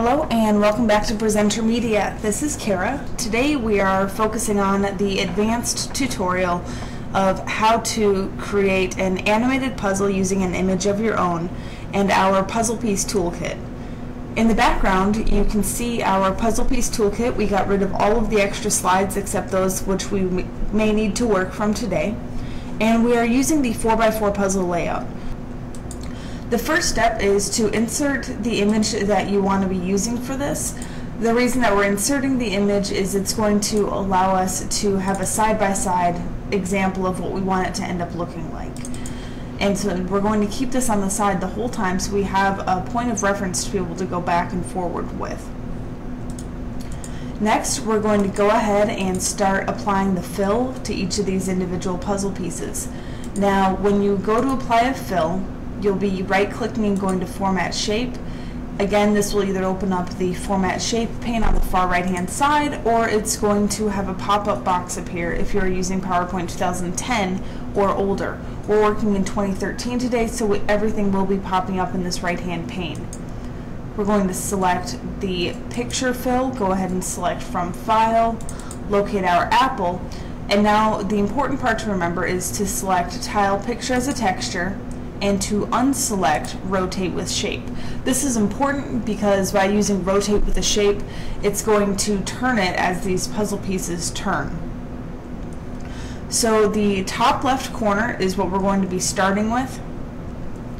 Hello and welcome back to Presenter Media. This is Kara. Today we are focusing on the advanced tutorial of how to create an animated puzzle using an image of your own and our Puzzle Piece Toolkit. In the background you can see our Puzzle Piece Toolkit. We got rid of all of the extra slides except those which we may need to work from today. And we are using the 4x4 puzzle layout. The first step is to insert the image that you want to be using for this. The reason that we're inserting the image is it's going to allow us to have a side-by-side example of what we want it to end up looking like. And so we're going to keep this on the side the whole time so we have a point of reference to be able to go back and forward with. Next, we're going to go ahead and start applying the fill to each of these individual puzzle pieces. Now, when you go to apply a fill, you'll be right-clicking and going to Format Shape. Again, this will either open up the Format Shape pane on the far right-hand side, or it's going to have a pop-up box appear if you're using PowerPoint 2010 or older. We're working in 2013 today, so everything will be popping up in this right-hand pane. We're going to select the picture fill, go ahead and select from File, locate our apple, and now the important part to remember is to select Tile Picture as a Texture, and to unselect Rotate with Shape. This is important because by using Rotate with a Shape, it's going to turn it as these puzzle pieces turn. So the top left corner is what we're going to be starting with.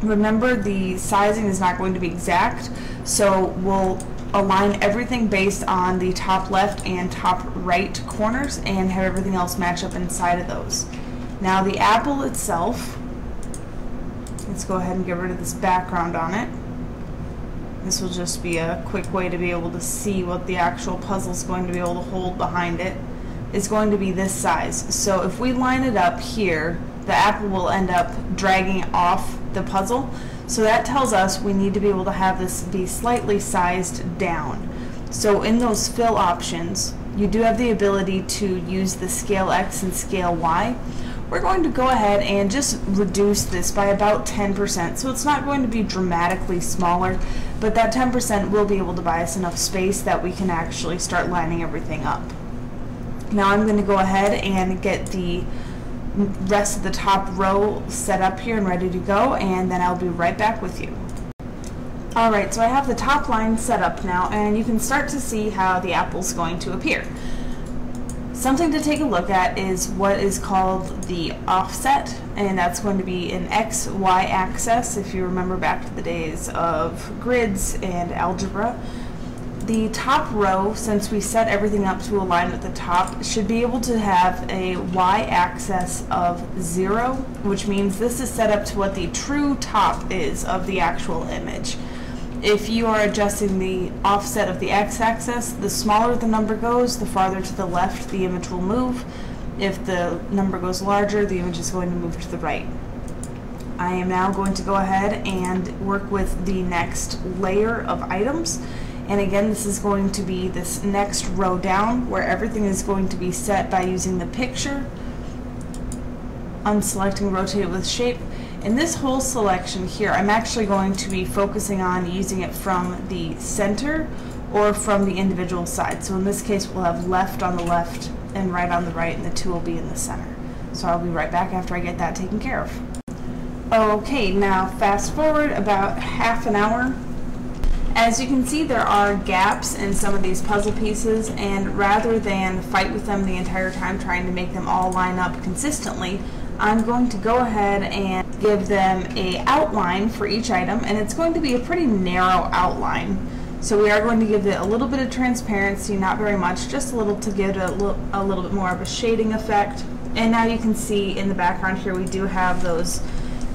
Remember, the sizing is not going to be exact, so we'll align everything based on the top left and top right corners and have everything else match up inside of those. Now the apple itself, let's go ahead and get rid of this background on it. This will just be a quick way to be able to see what the actual puzzle is going to be able to hold behind it. It's going to be this size. So if we line it up here, the apple will end up dragging off the puzzle. So that tells us we need to be able to have this be slightly sized down. So in those fill options, you do have the ability to use the Scale X and Scale Y. We're going to go ahead and just reduce this by about 10%. So it's not going to be dramatically smaller, but that 10% will be able to buy us enough space that we can actually start lining everything up. Now I'm going to go ahead and get the rest of the top row set up here and ready to go, and then I'll be right back with you. Alright, so I have the top line set up now, and you can start to see how the apple's going to appear. Something to take a look at is what is called the offset, and that's going to be an X, Y axis if you remember back to the days of grids and algebra. The top row, since we set everything up to align with the top, should be able to have a Y axis of 0, which means this is set up to what the true top is of the actual image. If you are adjusting the offset of the x-axis, the smaller the number goes, the farther to the left the image will move. If the number goes larger, the image is going to move to the right. I am now going to go ahead and work with the next layer of items. And again, this is going to be this next row down where everything is going to be set by using the picture, unselecting Rotate with Shape. In this whole selection here, I'm actually going to be focusing on using it from the center or from the individual side. So in this case, we'll have left on the left and right on the right, and the two will be in the center. So I'll be right back after I get that taken care of. Okay, now fast forward about half an hour. As you can see, there are gaps in some of these puzzle pieces, and rather than fight with them the entire time trying to make them all line up consistently, I'm going to go ahead and give them an outline for each item, and it's going to be a pretty narrow outline. So we are going to give it a little bit of transparency, not very much, just a little to give it a little bit more of a shading effect. And now you can see in the background here we do have those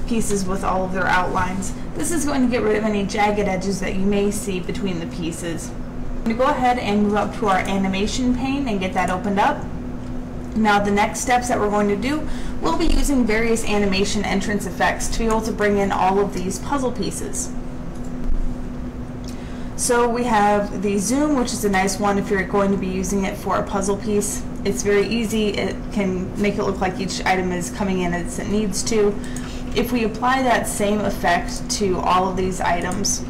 pieces with all of their outlines. This is going to get rid of any jagged edges that you may see between the pieces. I'm going to go ahead and move up to our animation pane and get that opened up. Now the next steps that we're going to do, we'll be using various animation entrance effects to be able to bring in all of these puzzle pieces. So we have the zoom, which is a nice one if you're going to be using it for a puzzle piece. It's very easy, it can make it look like each item is coming in as it needs to. If we apply that same effect to all of these items,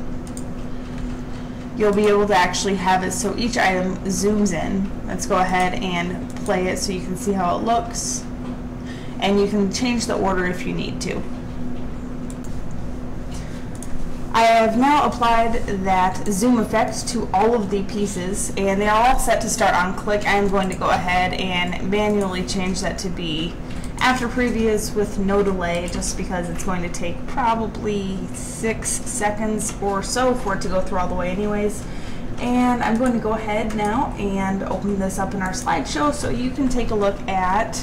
you'll be able to actually have it so each item zooms in. Let's go ahead and play it so you can see how it looks, and you can change the order if you need to. I have now applied that zoom effect to all of the pieces, and they are all set to start on click. I am going to go ahead and manually change that to be after previous with no delay, just because it's going to take probably 6 seconds or so for it to go through all the way anyways. And I'm going to go ahead now and open this up in our slideshow so you can take a look at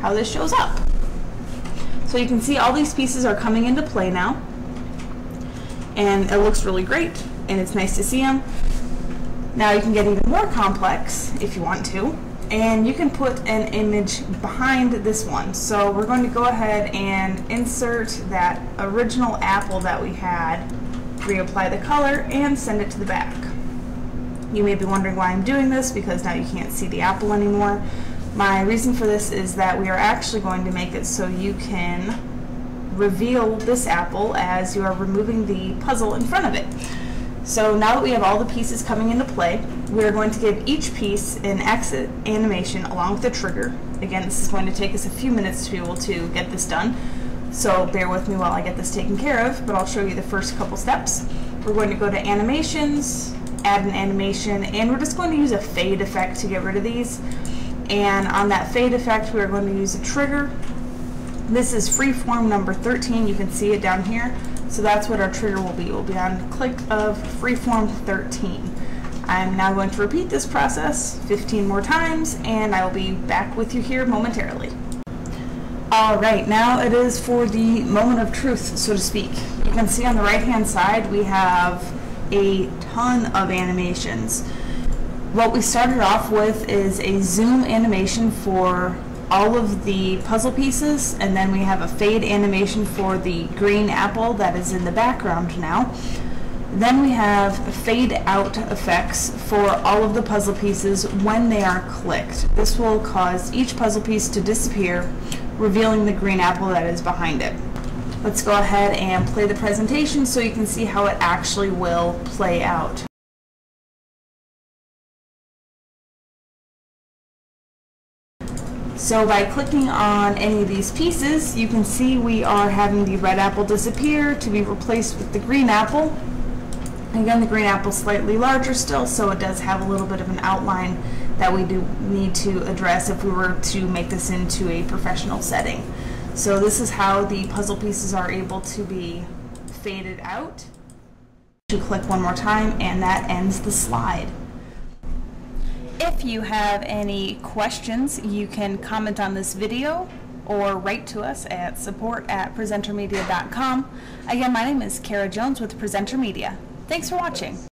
how this shows up. So you can see all these pieces are coming into play now, and it looks really great, and it's nice to see them. Now you can get even more complex if you want to, and you can put an image behind this one. So we're going to go ahead and insert that original apple that we had, reapply the color, and send it to the back. You may be wondering why I'm doing this, because now you can't see the apple anymore. My reason for this is that we are actually going to make it so you can reveal this apple as you are removing the puzzle in front of it. So now that we have all the pieces coming into play, we're going to give each piece an exit animation along with the trigger. Again, this is going to take us a few minutes to be able to get this done, so bear with me while I get this taken care of, but I'll show you the first couple steps. We're going to go to animations, add an animation, and we're just going to use a fade effect to get rid of these. And on that fade effect, we're going to use a trigger. This is freeform number 13. You can see it down here. So that's what our trigger will be. It will be on click of freeform 13. I'm now going to repeat this process 15 more times, and I will be back with you here momentarily. All right, now it is for the moment of truth, so to speak. You can see on the right-hand side, we have a ton of animations. What we started off with is a zoom animation for all of the puzzle pieces, and then we have a fade animation for the green apple that is in the background now. Then we have fade out effects for all of the puzzle pieces when they are clicked. This will cause each puzzle piece to disappear, revealing the green apple that is behind it. Let's go ahead and play the presentation so you can see how it actually will play out. So by clicking on any of these pieces, you can see we are having the red apple disappear to be replaced with the green apple. Again, the green apple is slightly larger still, so it does have a little bit of an outline that we do need to address if we were to make this into a professional setting. So this is how the puzzle pieces are able to be faded out. To click one more time, and that ends the slide. If you have any questions, you can comment on this video or write to us at support@presentermedia.com. Again, my name is Kara Jones with Presenter Media. Thanks for watching.